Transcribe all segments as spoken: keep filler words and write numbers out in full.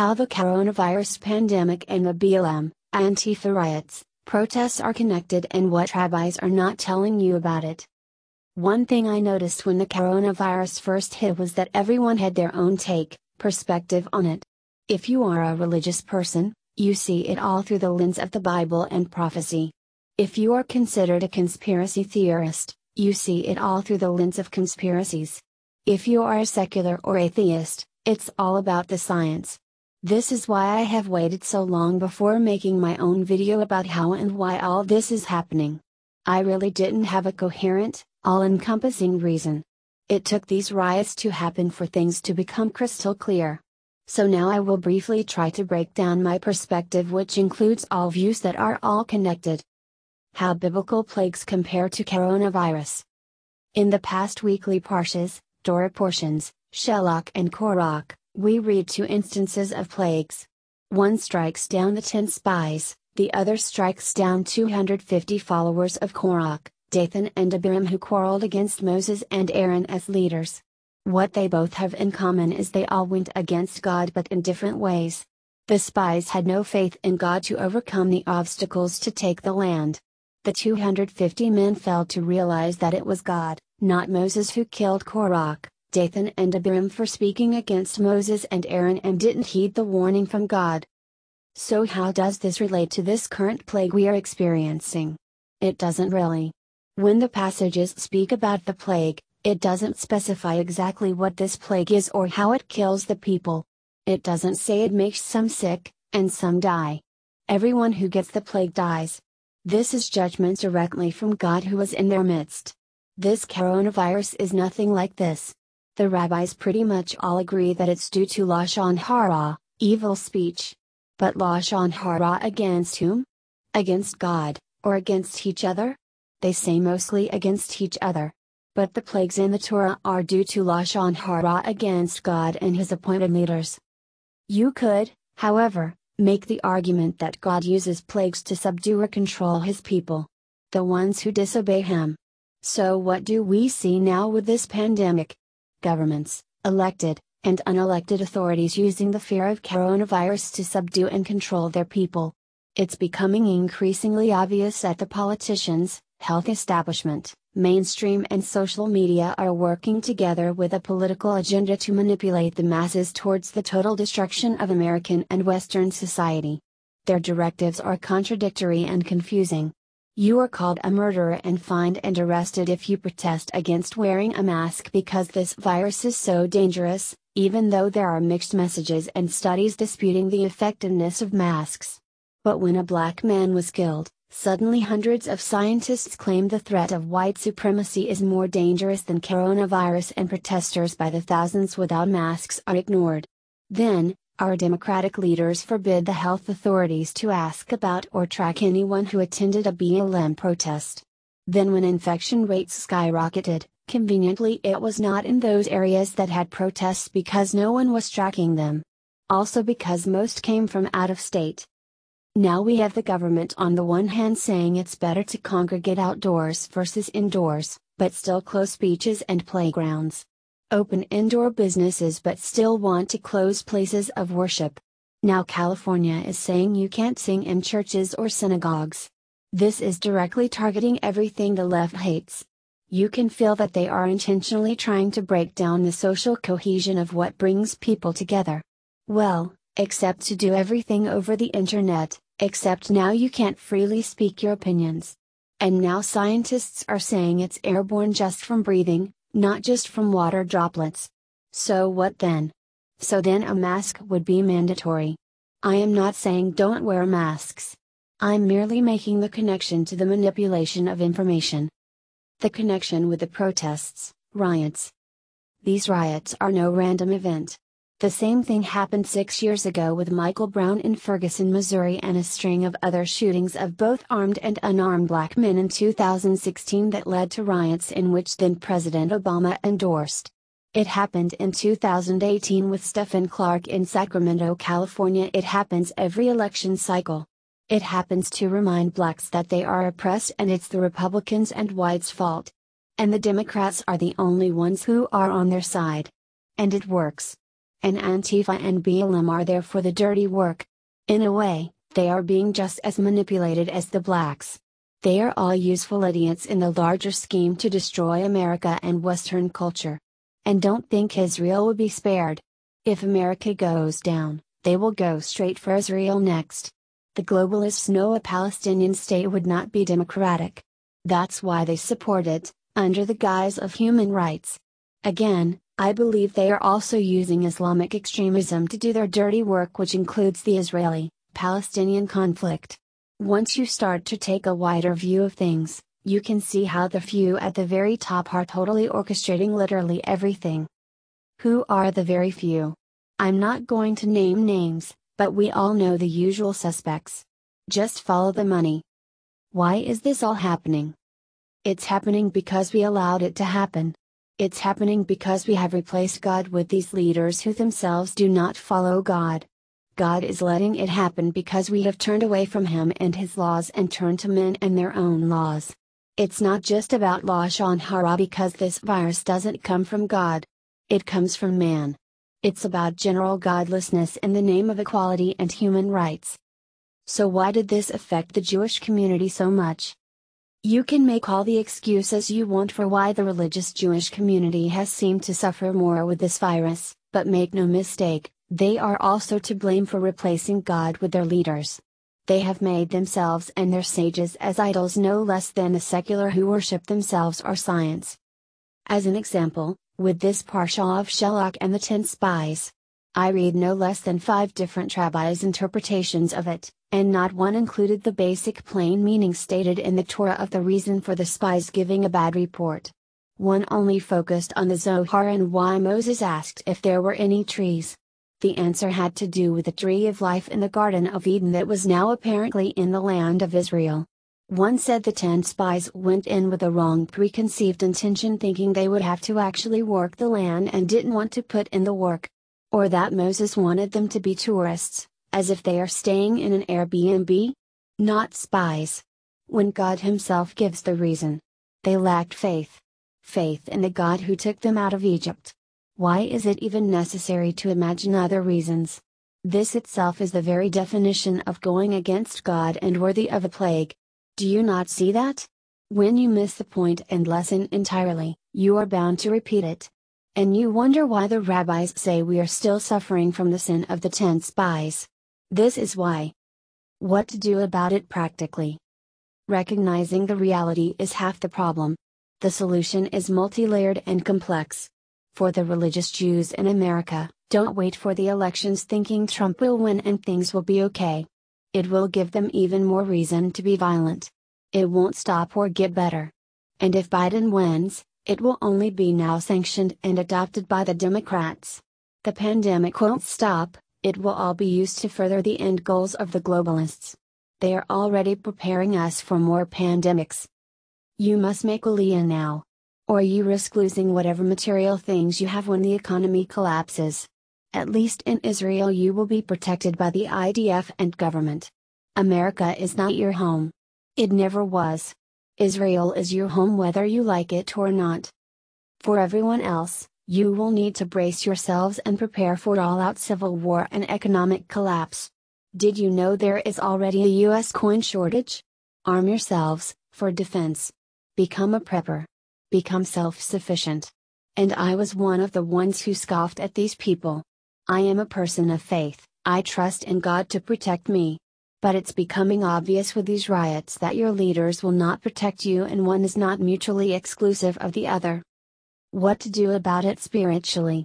How the Coronavirus Pandemic and the B L M, Antifa Riots, Protests Are Connected and What Rabbis Are Not Telling You About It. One thing I noticed when the coronavirus first hit was that everyone had their own take, perspective on it. If you are a religious person, you see it all through the lens of the Bible and prophecy. If you are considered a conspiracy theorist, you see it all through the lens of conspiracies. If you are a secular or atheist, it's all about the science. This is why I have waited so long before making my own video about how and why all this is happening. I really didn't have a coherent, all-encompassing reason. It took these riots to happen for things to become crystal clear. So now I will briefly try to break down my perspective, which includes all views that are all connected. How biblical plagues compare to coronavirus. In the past weekly parshas, Torah portions, Shelach and Korach, we read two instances of plagues. One strikes down the ten spies, the other strikes down two hundred fifty followers of Korach, Dathan and Abiram, who quarreled against Moses and Aaron as leaders. What they both have in common is they all went against God, but in different ways. The spies had no faith in God to overcome the obstacles to take the land. The two hundred fifty men failed to realize that it was God, not Moses, who killed Korach, Dathan and Abiram for speaking against Moses and Aaron and didn't heed the warning from God. So how does this relate to this current plague we are experiencing? It doesn't really. When the passages speak about the plague, it doesn't specify exactly what this plague is or how it kills the people. It doesn't say it makes some sick, and some die. Everyone who gets the plague dies. This is judgment directly from God, who was in their midst. This coronavirus is nothing like this. The rabbis pretty much all agree that it's due to Lashon Hara, evil speech. But Lashon Hara against whom? Against God, or against each other? They say mostly against each other. But the plagues in the Torah are due to Lashon Hara against God and His appointed leaders. You could, however, make the argument that God uses plagues to subdue or control His people, the ones who disobey Him. So what do we see now with this pandemic? Governments, elected and unelected authorities, using the fear of coronavirus to subdue and control their people. It's becoming increasingly obvious that the politicians, health establishment, mainstream and social media are working together with a political agenda to manipulate the masses towards the total destruction of American and Western society. Their directives are contradictory and confusing. You are called a murderer and fined and arrested if you protest against wearing a mask because this virus is so dangerous, even though there are mixed messages and studies disputing the effectiveness of masks. But when a black man was killed, suddenly hundreds of scientists claim the threat of white supremacy is more dangerous than coronavirus, and protesters by the thousands without masks are ignored. Then, our Democratic leaders forbid the health authorities to ask about or track anyone who attended a B L M protest. Then when infection rates skyrocketed, conveniently it was not in those areas that had protests because no one was tracking them. Also because most came from out of state. Now we have the government on the one hand saying it's better to congregate outdoors versus indoors, but still close beaches and playgrounds. Open indoor businesses but still want to close places of worship. Now California is saying you can't sing in churches or synagogues. This is directly targeting everything the left hates. You can feel that they are intentionally trying to break down the social cohesion of what brings people together. Well, except to do everything over the internet, except now you can't freely speak your opinions. And now scientists are saying it's airborne just from breathing, not just from water droplets. So what then? So then a mask would be mandatory. I am not saying don't wear masks. I'm merely making the connection to the manipulation of information. The connection with the protests, riots. These riots are no random event. The same thing happened six years ago with Michael Brown in Ferguson, Missouri, and a string of other shootings of both armed and unarmed black men in two thousand sixteen that led to riots in which then-President Obama endorsed. It happened in two thousand eighteen with Stephen Clark in Sacramento, California. It happens every election cycle. It happens to remind blacks that they are oppressed and it's the Republicans and whites' fault. And the Democrats are the only ones who are on their side. And it works. and Antifa and B L M are there for the dirty work. In a way, they are being just as manipulated as the blacks. They are all useful idiots in the larger scheme to destroy America and Western culture. And don't think Israel will be spared. If America goes down, they will go straight for Israel next. The globalists know a Palestinian state would not be democratic. That's why they support it, under the guise of human rights. Again, I believe they are also using Islamic extremism to do their dirty work, which includes the Israeli-Palestinian conflict. Once you start to take a wider view of things, you can see how the few at the very top are totally orchestrating literally everything. Who are the very few? I'm not going to name names, but we all know the usual suspects. Just follow the money. Why is this all happening? It's happening because we allowed it to happen. It's happening because we have replaced God with these leaders who themselves do not follow God. God is letting it happen because we have turned away from Him and His laws and turned to men and their own laws. It's not just about Lashon Hara, because this virus doesn't come from God. It comes from man. It's about general godlessness in the name of equality and human rights. So why did this affect the Jewish community so much? You can make all the excuses you want for why the religious Jewish community has seemed to suffer more with this virus, but make no mistake, they are also to blame for replacing God with their leaders. They have made themselves and their sages as idols no less than the secular who worship themselves or science. As an example, with this parsha of Shelach and the ten spies, I read no less than five different rabbis' interpretations of it, and not one included the basic plain meaning stated in the Torah of the reason for the spies giving a bad report. One only focused on the Zohar and why Moses asked if there were any trees. The answer had to do with the tree of life in the Garden of Eden that was now apparently in the land of Israel. One said the ten spies went in with a wrong preconceived intention, thinking they would have to actually work the land and didn't want to put in the work. Or that Moses wanted them to be tourists, as if they are staying in an Airbnb? Not spies. When God Himself gives the reason. They lacked faith. Faith in the God who took them out of Egypt. Why is it even necessary to imagine other reasons? This itself is the very definition of going against God and worthy of a plague. Do you not see that? When you miss the point and lesson entirely, you are bound to repeat it. And you wonder why the rabbis say we are still suffering from the sin of the ten spies. This is why. What to do about it practically? Recognizing the reality is half the problem. The solution is multi-layered and complex. For the religious Jews in America, don't wait for the elections thinking Trump will win and things will be okay. It will give them even more reason to be violent. It won't stop or get better. And if Biden wins, it will only be now sanctioned and adopted by the Democrats. The pandemic won't stop, it will all be used to further the end goals of the globalists. They are already preparing us for more pandemics. You must make Aliyah now. Or you risk losing whatever material things you have when the economy collapses. At least in Israel you will be protected by the I D F and government. America is not your home. It never was. Israel is your home whether you like it or not. For everyone else, you will need to brace yourselves and prepare for all-out civil war and economic collapse. Did you know there is already a U S coin shortage? Arm yourselves, for defense. Become a prepper. Become self-sufficient. And I was one of the ones who scoffed at these people. I am a person of faith, I trust in God to protect me. But it's becoming obvious with these riots that your leaders will not protect you and one is not mutually exclusive of the other. What to do about it spiritually?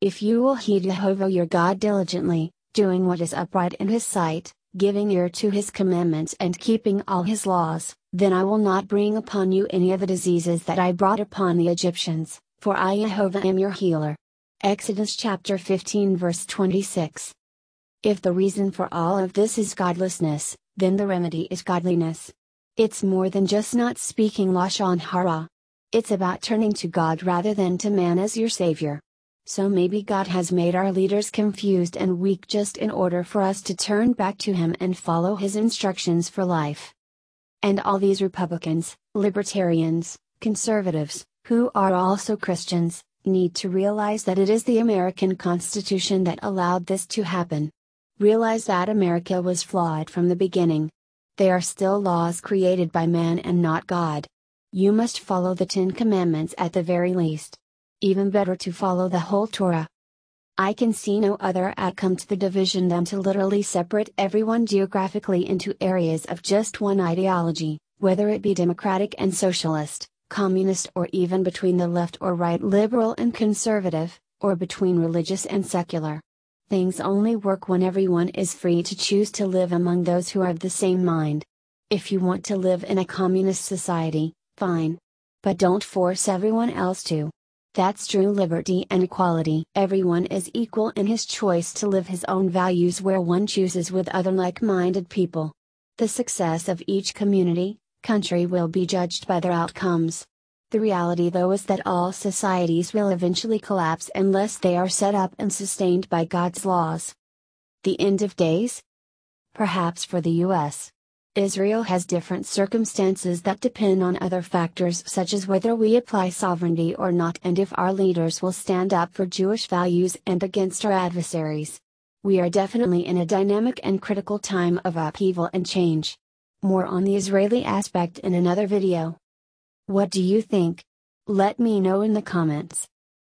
If you will heed Jehovah your God diligently, doing what is upright in His sight, giving ear to His commandments and keeping all His laws, then I will not bring upon you any of the diseases that I brought upon the Egyptians, for I Jehovah am your healer. Exodus chapter fifteen verse twenty-six. If the reason for all of this is godlessness, then the remedy is godliness. It's more than just not speaking Lashon Hara. It's about turning to God rather than to man as your savior. So maybe God has made our leaders confused and weak just in order for us to turn back to Him and follow His instructions for life. And all these Republicans, Libertarians, Conservatives, who are also Christians, need to realize that it is the American Constitution that allowed this to happen. Realize that America was flawed from the beginning. They are still laws created by man and not God. You must follow the Ten Commandments at the very least. Even better to follow the whole Torah. I can see no other outcome to the division than to literally separate everyone geographically into areas of just one ideology, whether it be democratic and socialist, communist, or even between the left or right, liberal and conservative, or between religious and secular. Things only work when everyone is free to choose to live among those who are of the same mind. If you want to live in a communist society, fine. But don't force everyone else to. That's true liberty and equality. Everyone is equal in his choice to live his own values where one chooses with other like-minded people. The success of each community, country will be judged by their outcomes. The reality though is that all societies will eventually collapse unless they are set up and sustained by God's laws. The end of days? Perhaps for the U S Israel has different circumstances that depend on other factors such as whether we apply sovereignty or not and if our leaders will stand up for Jewish values and against our adversaries. We are definitely in a dynamic and critical time of upheaval and change. More on the Israeli aspect in another video. What do you think? Let me know in the comments.